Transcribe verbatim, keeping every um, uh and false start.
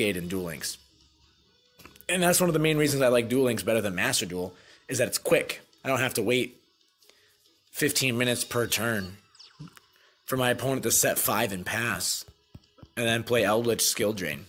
cascade in Duel Links. And that's one of the main reasons I like Duel Links better than Master Duel, is that it's quick. I don't have to wait fifteen minutes per turn for my opponent to set five and pass, and then play Eldritch Skill Drain.